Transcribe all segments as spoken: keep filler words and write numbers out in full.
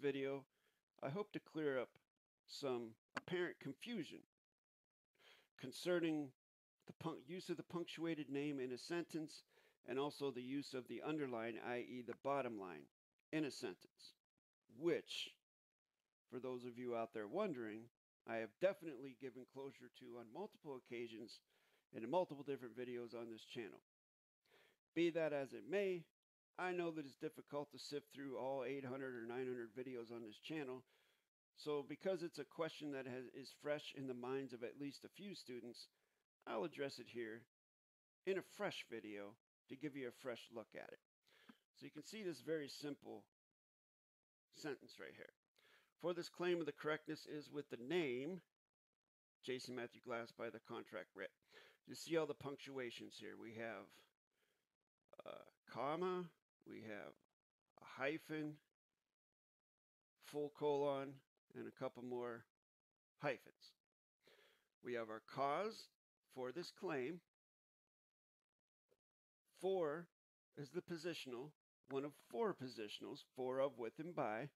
video, I hope to clear up some apparent confusion concerning the punct use of the punctuated name in a sentence and also the use of the underline, that is the bottom line, in a sentence, which, for those of you out there wondering, I have definitely given closure to on multiple occasions and in multiple different videos on this channel. Be that as it may, I know that it's difficult to sift through all eight hundred or nine hundred videos on this channel, so because it's a question that has, is fresh in the minds of at least a few students, I'll address it here in a fresh video to give you a fresh look at it. So you can see this very simple sentence right here. For this claim of the correctness is with the name Jason-Matthew Glass by the contract writ. You see all the punctuations here. We have a comma, we have a hyphen, full colon, and a couple more hyphens. We have our cause for this claim. For is the positional, one of four positionals, for, of, with, and by.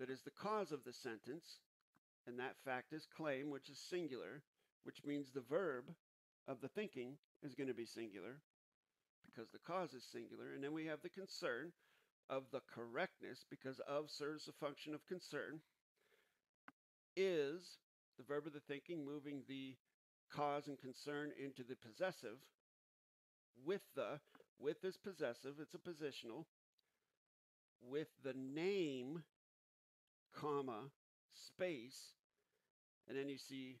That is the cause of the sentence, and that fact is claim, which is singular, which means the verb of the thinking is going to be singular because the cause is singular. And then we have the concern of the correctness because of serves the function of concern, is the verb of the thinking moving the cause and concern into the possessive. With the, with is possessive, it's a positional. With the name, comma, space, and then you see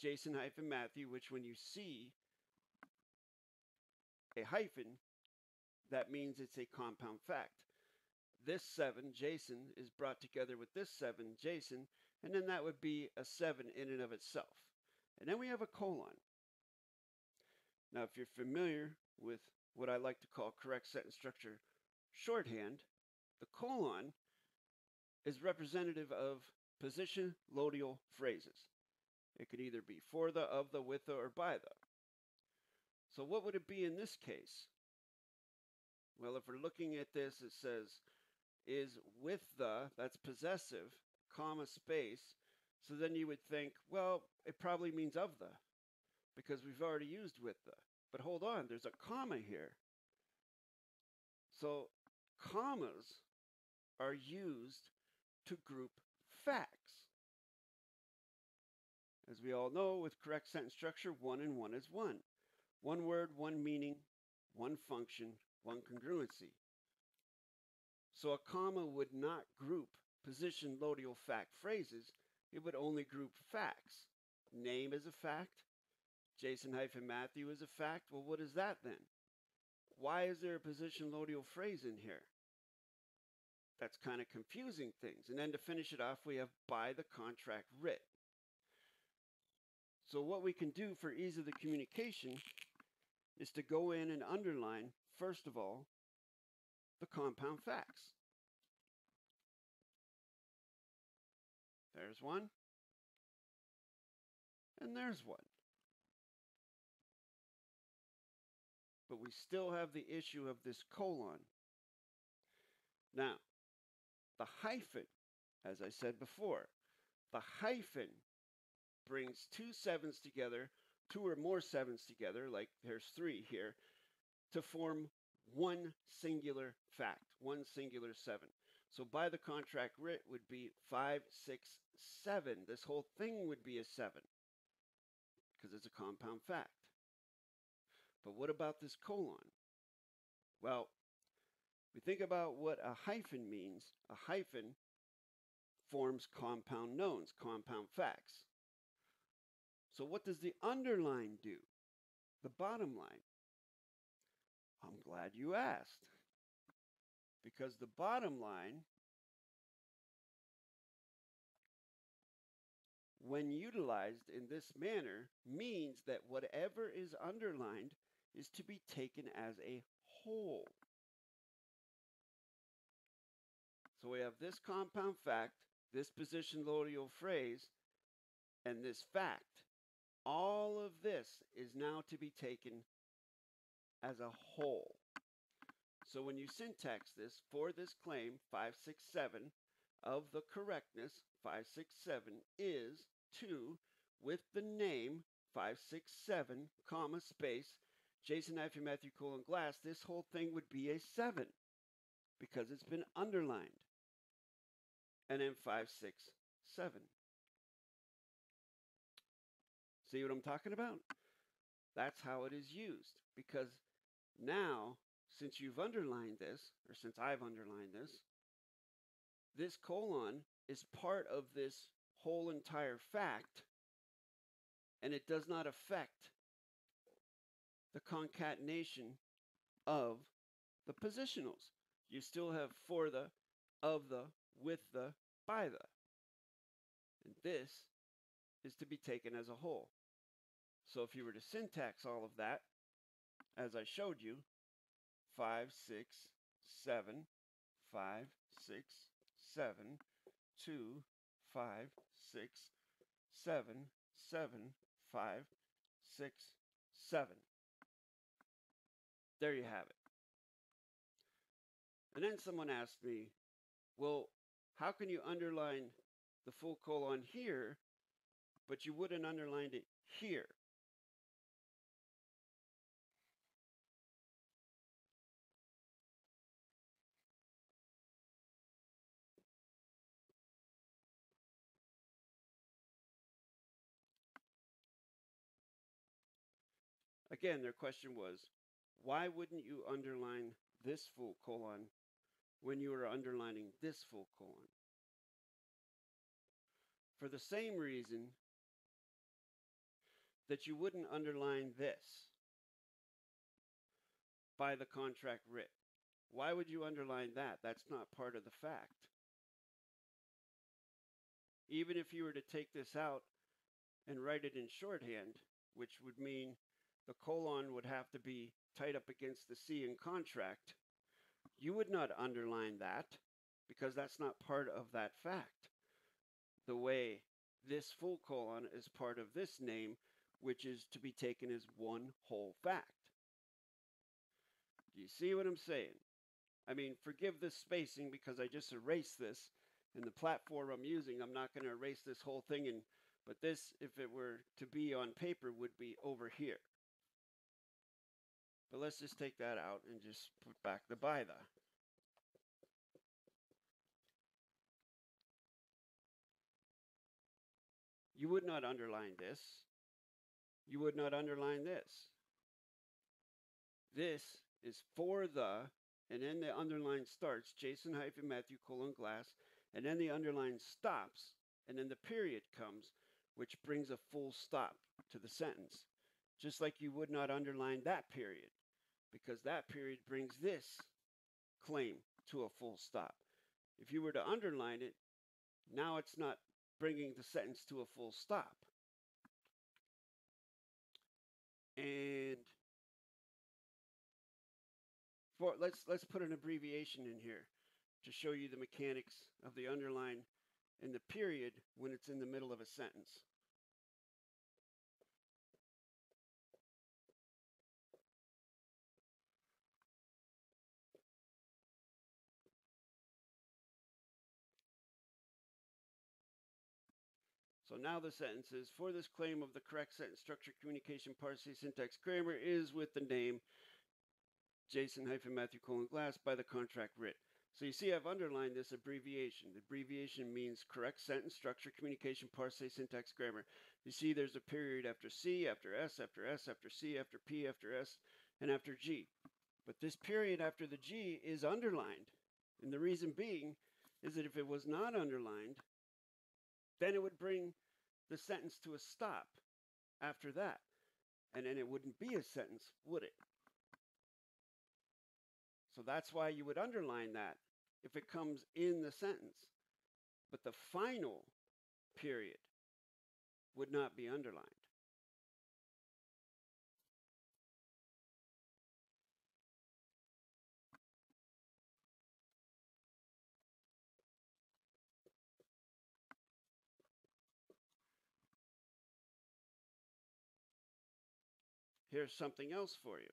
Jason hyphen Matthew, which when you see a hyphen, that means it's a compound fact. This seven, Jason, is brought together with this seven, Jason, and then that would be a seven in and of itself. And then we have a colon. Now, if you're familiar with what I like to call correct sentence structure shorthand, the colon is representative of position loadial phrases. It could either be for the, of the, with the, or by the. So what would it be in this case? Well, if we're looking at this, it says is with the, that's possessive, comma, space. So then you would think, well, it probably means of the, because we've already used with the. But hold on, there's a comma here. So commas are used to group facts. As we all know, with correct sentence structure, one and one is one. One word, one meaning, one function, one congruency. So a comma would not group position loadial fact phrases. It would only group facts. Name is a fact. Jason hyphen Matthew is a fact. Well, what is that then? Why is there a position loadial phrase in here? That's kind of confusing things. And then to finish it off, we have by the contract writ. So what we can do for ease of the communication is to go in and underline, first of all, the compound facts. There's one. And there's one. But we still have the issue of this colon. Now, the hyphen, as I said before, the hyphen brings two sevens together, two or more sevens together, like there's three here, to form one singular fact, one singular seven. So by the contract writ would be five, six, seven. This whole thing would be a seven because it's a compound fact. But what about this colon? Well, we think about what a hyphen means. A hyphen forms compound nouns, compound facts. So what does the underline do? The bottom line. I'm glad you asked. Because the bottom line, when utilized in this manner, means that whatever is underlined is to be taken as a whole. So we have this compound fact, this position loadial phrase, and this fact. All of this is now to be taken as a whole. So when you syntax this for this claim, five six seven, of the correctness, five six seven is two with the name five six seven, comma, space, Jason-Matthew colon Glass. This whole thing would be a seven because it's been underlined. And then five six seven. See what I'm talking about? That's how it is used, because now, since you've underlined this, or since I've underlined this, this colon is part of this whole entire fact, and it does not affect the concatenation of the positionals. You still have for the, of the, with the, by the. And this is to be taken as a whole. So if you were to syntax all of that, as I showed you, five, six, seven, five, six, seven, two, five, six, seven, seven, five, six, seven. There you have it. And then someone asked me, well, how can you underline the full colon here, but you wouldn't underline it here? Again, their question was, why wouldn't you underline this full colon when you are underlining this full colon? For the same reason that you wouldn't underline this by the contract writ. Why would you underline that? That's not part of the fact. Even if you were to take this out and write it in shorthand, which would mean the colon would have to be tied up against the C in contract, you would not underline that because that's not part of that fact. The way this full colon is part of this name, which is to be taken as one whole fact. Do you see what I'm saying? I mean, forgive this spacing because I just erased this in the platform I'm using. I'm not going to erase this whole thing, and but this, if it were to be on paper, would be over here. But let's just take that out and just put back the by the. You would not underline this. You would not underline this. This is for the, and then the underline starts, Jason-Matthew colon Glass, and then the underline stops, and then the period comes, which brings a full stop to the sentence. Just like you would not underline that period, because that period brings this claim to a full stop. If you were to underline it, now it's not bringing the sentence to a full stop. And for, let's, let's put an abbreviation in here to show you the mechanics of the underline and the period when it's in the middle of a sentence. So now the sentence is, for this claim of the correct sentence structure, communication, parsing, syntax, grammar is with the name Jason-Matthew colon Glass by the contract writ. So you see I've underlined this abbreviation. The abbreviation means correct sentence structure, communication, parsing, syntax, grammar. You see there's a period after C, after S, after S, after C, after P, after S, and after G. But this period after the G is underlined. And the reason being is that if it was not underlined, then it would bring the sentence to a stop after that. And then it wouldn't be a sentence, would it? So that's why you would underline that if it comes in the sentence. But the final period would not be underlined. Here's something else for you.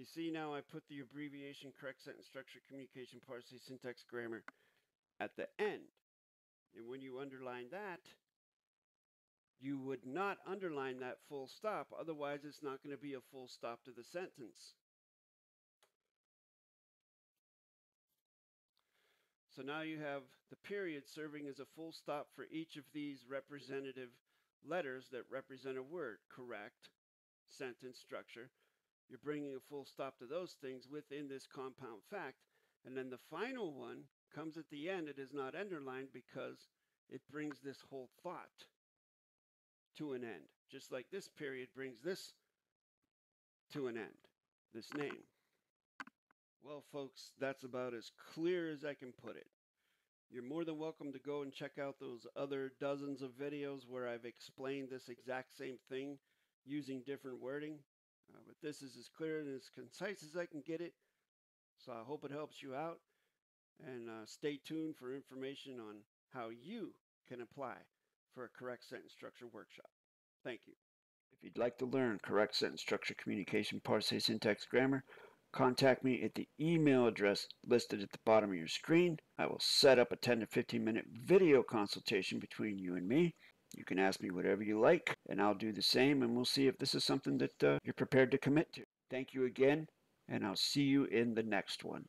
You see now I put the abbreviation, correct sentence structure, communication, parsing, syntax, grammar at the end. And when you underline that, you would not underline that full stop. Otherwise, it's not going to be a full stop to the sentence. So now you have the period serving as a full stop for each of these representative letters that represent a word. Correct, sentence, structure. You're bringing a full stop to those things within this compound fact. And then the final one comes at the end. It is not underlined because it brings this whole thought to an end. Just like this period brings this to an end, this name. Well, folks, that's about as clear as I can put it. You're more than welcome to go and check out those other dozens of videos where I've explained this exact same thing using different wording. Uh, but this is as clear and as concise as I can get it. So I hope it helps you out. And uh, stay tuned for information on how you can apply for a correct sentence structure workshop. Thank you. If you'd like to learn correct sentence structure, communication, parsing, syntax, grammar, contact me at the email address listed at the bottom of your screen. I will set up a ten to fifteen minute video consultation between you and me. You can ask me whatever you like, and I'll do the same, and we'll see if this is something that uh, you're prepared to commit to. Thank you again, and I'll see you in the next one.